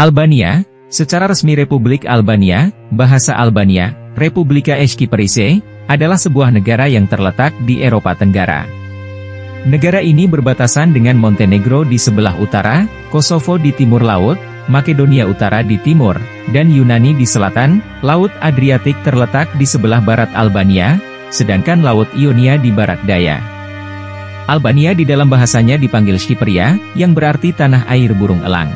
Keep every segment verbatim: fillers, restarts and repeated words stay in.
Albania, secara resmi Republik Albania, bahasa Albania, Republika Shqipërise, adalah sebuah negara yang terletak di Eropa Tenggara. Negara ini berbatasan dengan Montenegro di sebelah utara, Kosovo di timur laut, Makedonia Utara di timur, dan Yunani di selatan. Laut Adriatik terletak di sebelah barat Albania, sedangkan Laut Ionia di barat daya. Albania di dalam bahasanya dipanggil Shqipëria, yang berarti tanah air burung elang.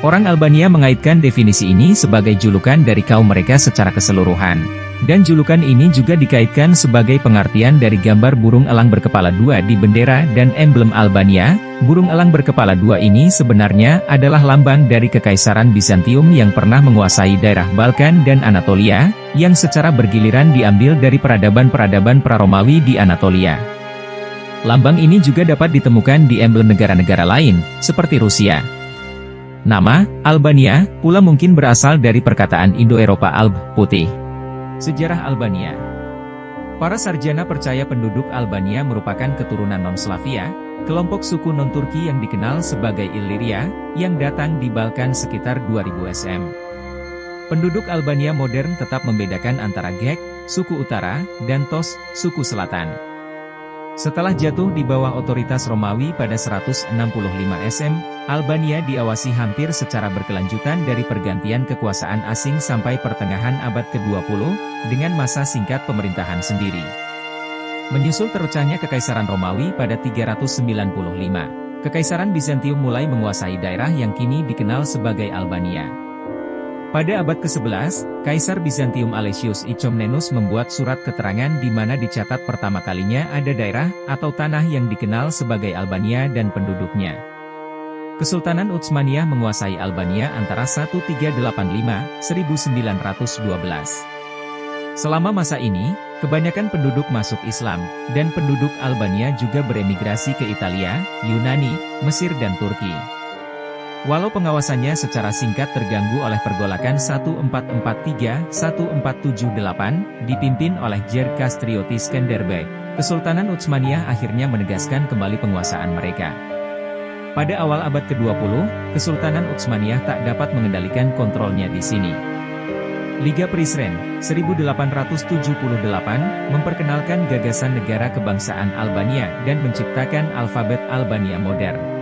Orang Albania mengaitkan definisi ini sebagai julukan dari kaum mereka secara keseluruhan. Dan julukan ini juga dikaitkan sebagai pengertian dari gambar burung elang berkepala dua di bendera dan emblem Albania. Burung elang berkepala dua ini sebenarnya adalah lambang dari Kekaisaran Bizantium yang pernah menguasai daerah Balkan dan Anatolia, yang secara bergiliran diambil dari peradaban-peradaban pra-Romawi di Anatolia. Lambang ini juga dapat ditemukan di emblem negara-negara lain, seperti Rusia. Nama Albania pula mungkin berasal dari perkataan Indo-Eropa alb, putih. Sejarah Albania. Para sarjana percaya penduduk Albania merupakan keturunan non-Slavia, kelompok suku non-Turki yang dikenal sebagai Illyria, yang datang di Balkan sekitar dua ribu S M. Penduduk Albania modern tetap membedakan antara Gheg, suku utara, dan Tos, suku selatan. Setelah jatuh di bawah otoritas Romawi pada seratus enam puluh lima S M, Albania diawasi hampir secara berkelanjutan dari pergantian kekuasaan asing sampai pertengahan abad ke dua puluh, dengan masa singkat pemerintahan sendiri. Menyusul terpecahnya Kekaisaran Romawi pada tiga ratus sembilan puluh lima, Kekaisaran Bizantium mulai menguasai daerah yang kini dikenal sebagai Albania. Pada abad ke sebelas, Kaisar Bizantium Alexius I Komnenos membuat surat keterangan di mana dicatat pertama kalinya ada daerah atau tanah yang dikenal sebagai Albania dan penduduknya. Kesultanan Utsmaniyah menguasai Albania antara seribu tiga ratus delapan puluh lima sampai seribu sembilan ratus dua belas. Selama masa ini, kebanyakan penduduk masuk Islam, dan penduduk Albania juga beremigrasi ke Italia, Yunani, Mesir dan Turki. Walau pengawasannya secara singkat terganggu oleh pergolakan seribu empat ratus empat puluh tiga sampai seribu empat ratus tujuh puluh delapan, dipimpin oleh Gjergj Kastrioti Skanderbeg, Kesultanan Utsmaniyah akhirnya menegaskan kembali penguasaan mereka. Pada awal abad ke dua puluh, Kesultanan Utsmaniyah tak dapat mengendalikan kontrolnya di sini. Liga Prisren, seribu delapan ratus tujuh puluh delapan, memperkenalkan gagasan negara kebangsaan Albania dan menciptakan alfabet Albania modern.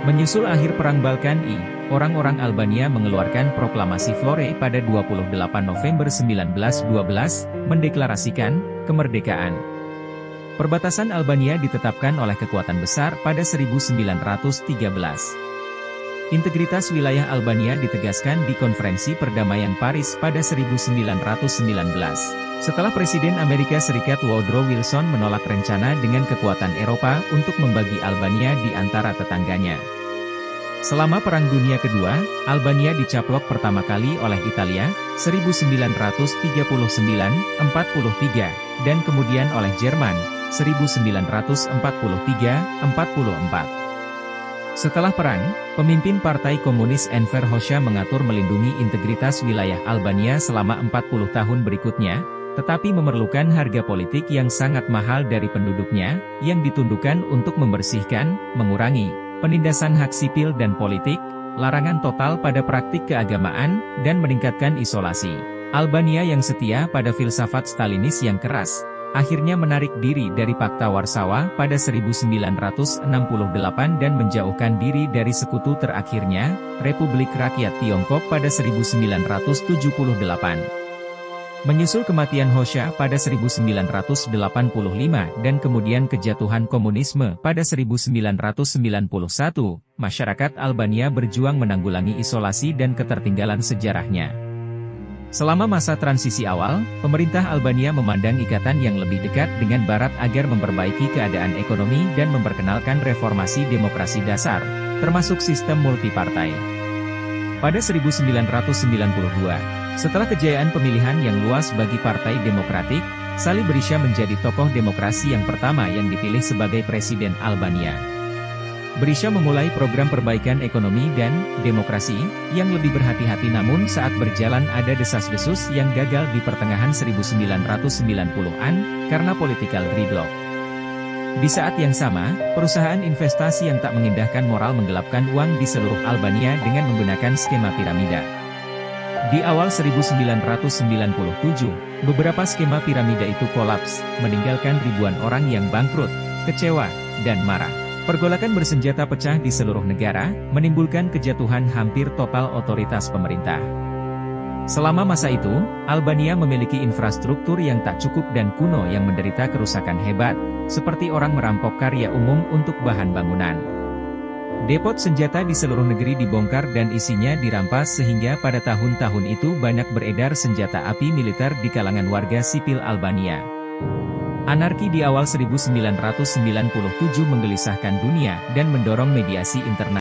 Menyusul akhir Perang Balkan I, orang-orang Albania mengeluarkan proklamasi Flore pada dua puluh delapan November seribu sembilan ratus dua belas, mendeklarasikan kemerdekaan. Perbatasan Albania ditetapkan oleh kekuatan besar pada seribu sembilan ratus tiga belas. Integritas wilayah Albania ditegaskan di Konferensi Perdamaian Paris pada seribu sembilan ratus sembilan belas. Setelah Presiden Amerika Serikat Woodrow Wilson menolak rencana dengan kekuatan Eropa untuk membagi Albania di antara tetangganya. Selama Perang Dunia Kedua, Albania dicaplok pertama kali oleh Italia, seribu sembilan ratus tiga puluh sembilan sampai empat puluh tiga, dan kemudian oleh Jerman, seribu sembilan ratus empat puluh tiga sampai empat puluh empat. Setelah perang, pemimpin Partai Komunis Enver Hoxha mengatur melindungi integritas wilayah Albania selama empat puluh tahun berikutnya, tetapi memerlukan harga politik yang sangat mahal dari penduduknya, yang ditundukkan untuk membersihkan, mengurangi, penindasan hak sipil dan politik, larangan total pada praktik keagamaan, dan meningkatkan isolasi. Albania yang setia pada filsafat Stalinis yang keras, akhirnya menarik diri dari Pakta Warsawa pada seribu sembilan ratus enam puluh delapan dan menjauhkan diri dari sekutu terakhirnya, Republik Rakyat Tiongkok pada seribu sembilan ratus tujuh puluh delapan. Menyusul kematian Hoxha pada seribu sembilan ratus delapan puluh lima dan kemudian kejatuhan komunisme pada seribu sembilan ratus sembilan puluh satu, masyarakat Albania berjuang menanggulangi isolasi dan ketertinggalan sejarahnya. Selama masa transisi awal, pemerintah Albania memandang ikatan yang lebih dekat dengan Barat agar memperbaiki keadaan ekonomi dan memperkenalkan reformasi demokrasi dasar, termasuk sistem multipartai. Pada seribu sembilan ratus sembilan puluh dua, setelah kejayaan pemilihan yang luas bagi Partai Demokratik, Sali Berisha menjadi tokoh demokrasi yang pertama yang dipilih sebagai presiden Albania. Berisha memulai program perbaikan ekonomi dan demokrasi, yang lebih berhati-hati namun saat berjalan ada desas-desus yang gagal di pertengahan seribu sembilan ratus sembilan puluhan, karena political gridlock. Di saat yang sama, perusahaan investasi yang tak mengindahkan moral menggelapkan uang di seluruh Albania dengan menggunakan skema piramida. Di awal seribu sembilan ratus sembilan puluh tujuh, beberapa skema piramida itu kolaps, meninggalkan ribuan orang yang bangkrut, kecewa, dan marah. Pergolakan bersenjata pecah di seluruh negara, menimbulkan kejatuhan hampir total otoritas pemerintah. Selama masa itu, Albania memiliki infrastruktur yang tak cukup dan kuno yang menderita kerusakan hebat, seperti orang merampok karya umum untuk bahan bangunan. Depot senjata di seluruh negeri dibongkar dan isinya dirampas sehingga pada tahun-tahun itu banyak beredar senjata api militer di kalangan warga sipil Albania. Anarki di awal seribu sembilan ratus sembilan puluh tujuh menggelisahkan dunia dan mendorong mediasi internasional.